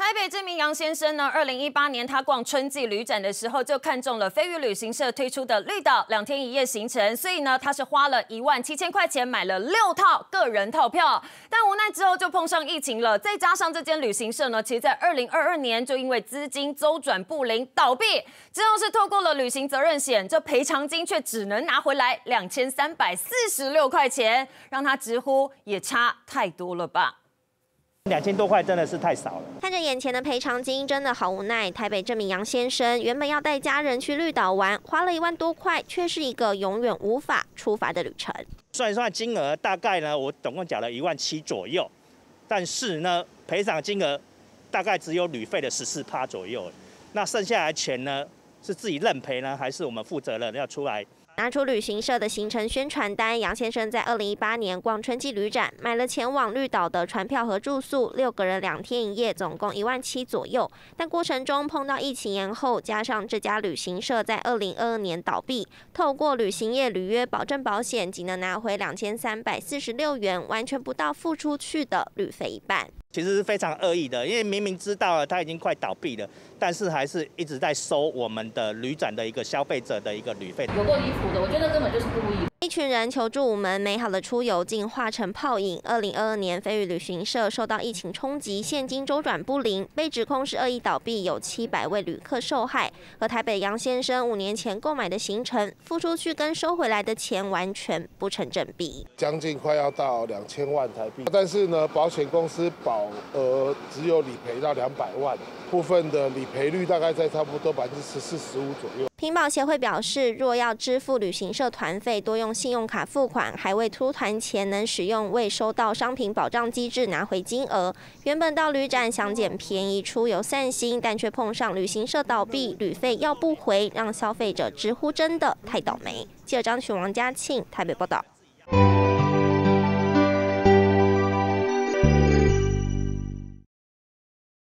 台北这名杨先生呢，2018年他逛春季旅展的时候，就看中了飞鱼旅行社推出的绿岛2天1夜行程，所以呢，他是花了17000块钱买了6套个人套票。但无奈之后就碰上疫情了，再加上这间旅行社呢，其实在2022年就因为资金周转不灵倒闭，之后是透过了旅行责任险，这赔偿金却只能拿回来2346块钱，让他直呼也差太多了吧。 2000多块真的是太少了。看着眼前的赔偿金，真的好无奈。台北这名杨先生原本要带家人去绿岛玩，花了1万多块，却是一个永远无法出发的旅程。算一算金额，大概呢，我总共缴了17000左右，但是呢，赔偿金额大概只有旅费的14%左右。那剩下的钱呢，是自己认赔呢，还是我们负责人要出来？ 拿出旅行社的行程宣传单，杨先生在2018年逛春季旅展，买了前往绿岛的船票和住宿，6个人2天1夜，总共17000左右。但过程中碰到疫情延后，加上这家旅行社在2022年倒闭，透过旅行业履约保证保险，仅能拿回2346元，完全不到付出去的旅费一半。其实是非常恶意的，因为明明知道了他已经快倒闭了，但是还是一直在收我们的旅展的一个消费者的一个旅费，有够离谱。 我觉得根本就是故意。一群人求助无门，美好的出游竟化成泡影。2022年，飞鱼旅行社受到疫情冲击，现金周转不灵，被指控是恶意倒闭，有700位旅客受害。而台北杨先生5年前购买的行程，付出去跟收回来的钱完全不成正比，将近快要到2000万台币。但是呢，保险公司保额只有理赔到200万，部分的理赔率大概在差不多14%、15%左右。 屏保协会表示，若要支付旅行社团费，多用信用卡付款，还未出团前能使用未收到商品保障机制拿回金额。原本到旅展想捡便宜出游散心，但却碰上旅行社倒闭，旅费要不回，让消费者直呼真的太倒霉。记者张群、王嘉庆台北报道。